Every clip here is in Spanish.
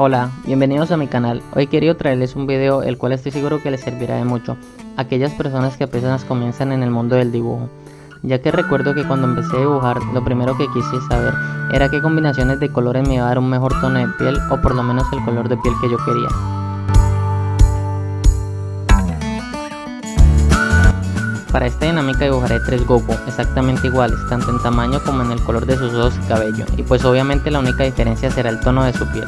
Hola, bienvenidos a mi canal. Hoy quería traerles un video el cual estoy seguro que les servirá de mucho a aquellas personas que apenas comienzan en el mundo del dibujo, ya que recuerdo que cuando empecé a dibujar lo primero que quise saber era qué combinaciones de colores me iba a dar un mejor tono de piel, o por lo menos el color de piel que yo quería. Para esta dinámica dibujaré 3 Goku, exactamente iguales, tanto en tamaño como en el color de sus ojos y cabello, y pues obviamente la única diferencia será el tono de su piel.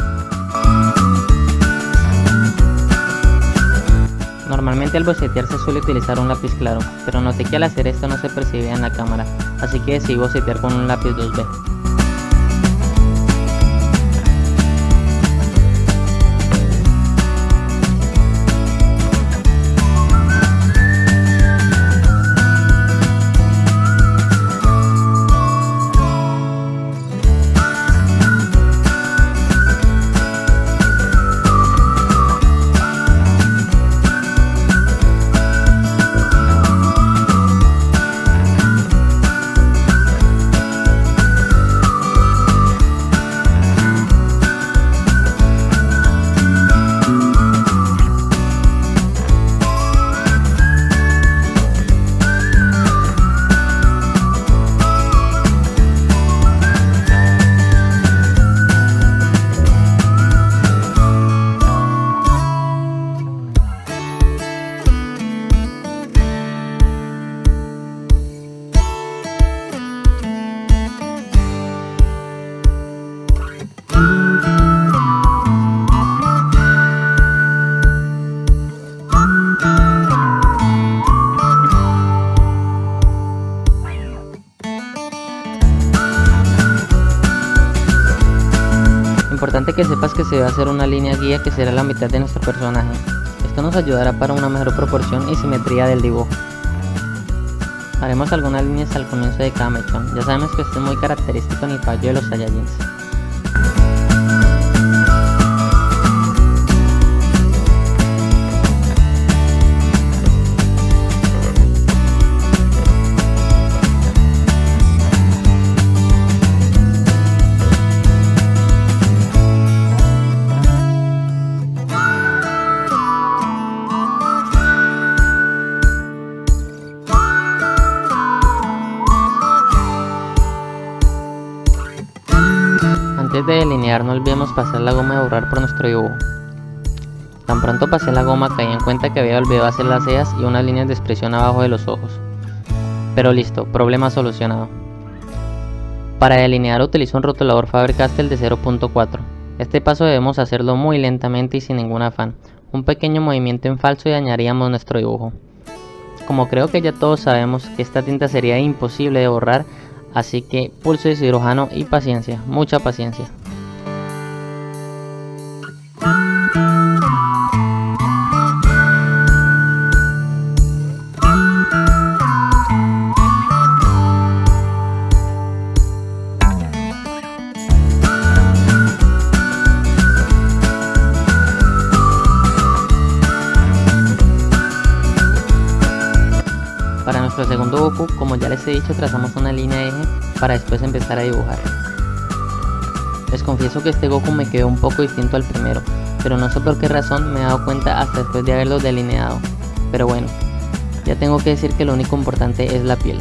Normalmente al bocetear se suele utilizar un lápiz claro, pero noté que al hacer esto no se percibía en la cámara, así que decidí bocetear con un lápiz 2B. Importante que sepas que se va a hacer una línea guía que será la mitad de nuestro personaje. Esto nos ayudará para una mejor proporción y simetría del dibujo. Haremos algunas líneas al comienzo de cada mechón, ya sabemos que esto es muy característico en el fallo de los Saiyajins. Antes de delinear no olvidemos pasar la goma de borrar por nuestro dibujo. Tan pronto pasé la goma caí en cuenta que había olvidado hacer las cejas y unas líneas de expresión abajo de los ojos. Pero listo, problema solucionado. Para delinear utilizo un rotulador Faber-Castell de 0.4. Este paso debemos hacerlo muy lentamente y sin ningún afán. Un pequeño movimiento en falso y dañaríamos nuestro dibujo. Como creo que ya todos sabemos que esta tinta sería imposible de borrar, así que pulso de cirujano y paciencia, mucha paciencia. Para nuestro segundo Goku, como ya les he dicho, trazamos una línea eje para después empezar a dibujar. Les confieso que este Goku me quedó un poco distinto al primero, pero no sé por qué razón me he dado cuenta hasta después de haberlo delineado. Pero bueno, ya tengo que decir que lo único importante es la piel.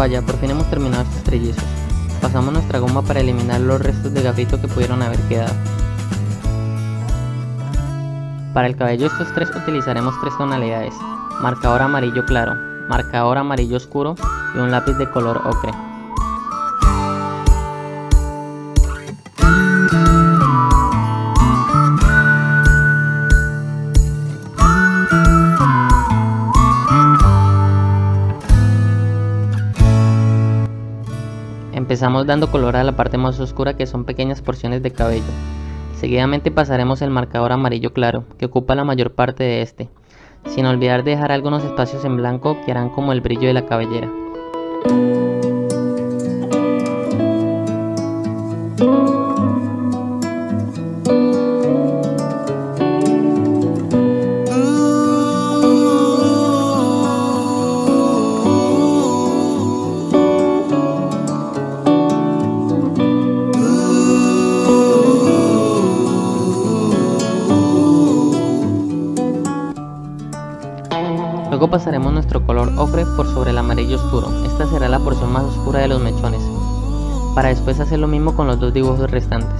Vaya, por fin hemos terminado estos trillizos. Pasamos nuestra goma para eliminar los restos de gafito que pudieron haber quedado. Para el cabello estos tres utilizaremos tres tonalidades: marcador amarillo claro, marcador amarillo oscuro y un lápiz de color ocre. Empezamos dando color a la parte más oscura, que son pequeñas porciones de cabello. Seguidamente pasaremos el marcador amarillo claro, que ocupa la mayor parte de este, sin olvidar dejar algunos espacios en blanco que harán como el brillo de la cabellera. Luego pasaremos nuestro color ocre por sobre el amarillo oscuro. Esta será la porción más oscura de los mechones, para después hacer lo mismo con los dos dibujos restantes.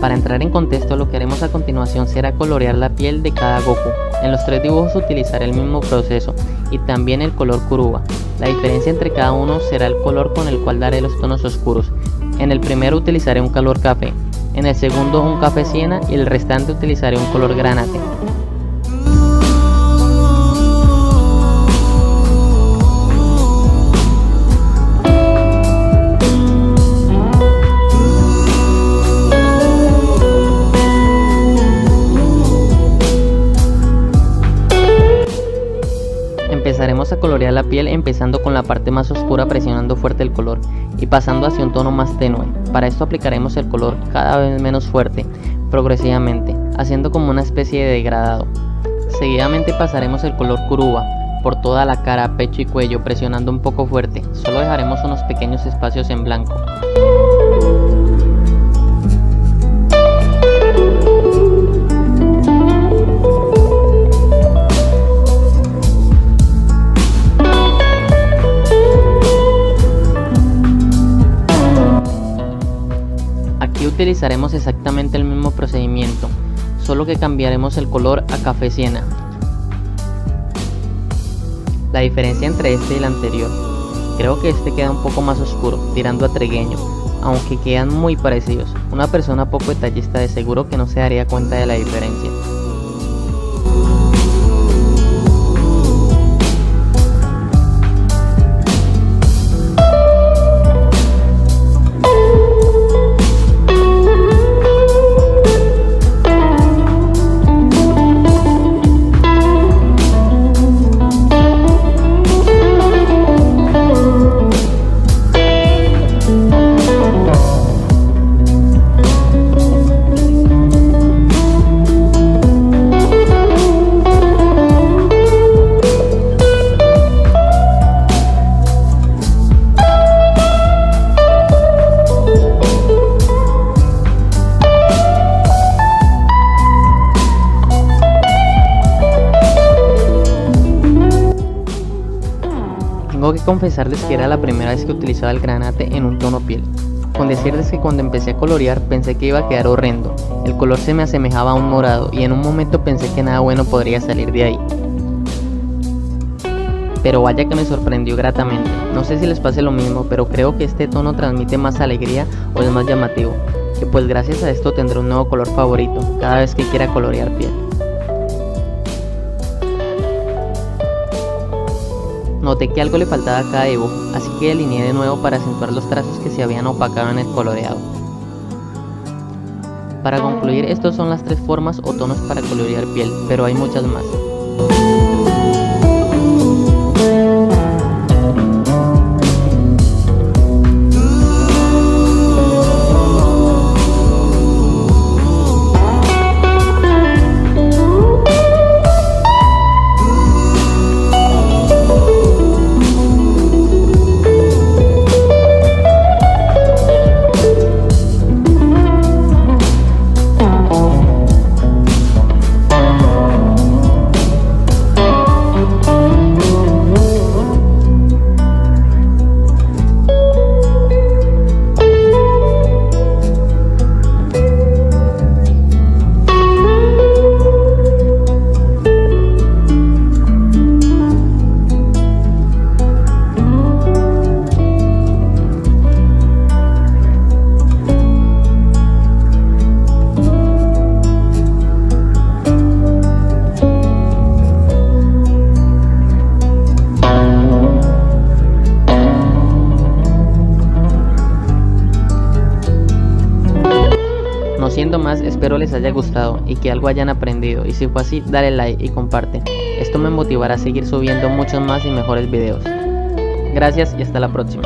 Para entrar en contexto, lo que haremos a continuación será colorear la piel de cada Goku. En los tres dibujos utilizaré el mismo proceso y también el color Kuruba. La diferencia entre cada uno será el color con el cual daré los tonos oscuros. En el primero utilizaré un color café, en el segundo un café siena y el restante utilizaré un color granate. Empezaremos a colorear la piel empezando con la parte más oscura, presionando fuerte el color y pasando hacia un tono más tenue. Para esto aplicaremos el color cada vez menos fuerte, progresivamente, haciendo como una especie de degradado. Seguidamente pasaremos el color Kuruba por toda la cara, pecho y cuello, presionando un poco fuerte. Solo dejaremos unos pequeños espacios en blanco. Utilizaremos exactamente el mismo procedimiento, solo que cambiaremos el color a café siena. La diferencia entre este y el anterior, creo que este queda un poco más oscuro, tirando a trigueño, aunque quedan muy parecidos. Una persona poco detallista de seguro que no se daría cuenta de la diferencia. Tengo que confesarles que era la primera vez que utilizaba el granate en un tono piel, con decirles que cuando empecé a colorear pensé que iba a quedar horrendo. El color se me asemejaba a un morado y en un momento pensé que nada bueno podría salir de ahí. Pero vaya que me sorprendió gratamente. No sé si les pase lo mismo, pero creo que este tono transmite más alegría o es más llamativo, que pues gracias a esto tendré un nuevo color favorito cada vez que quiera colorear piel. Noté que algo le faltaba a cada dibujo, así que delineé de nuevo para acentuar los trazos que se habían opacado en el coloreado. Para concluir, estas son las tres formas o tonos para colorear piel, pero hay muchas más. siendo más, espero les haya gustado y que algo hayan aprendido, y si fue así dale like y comparte, esto me motivará a seguir subiendo muchos más y mejores videos. Gracias y hasta la próxima.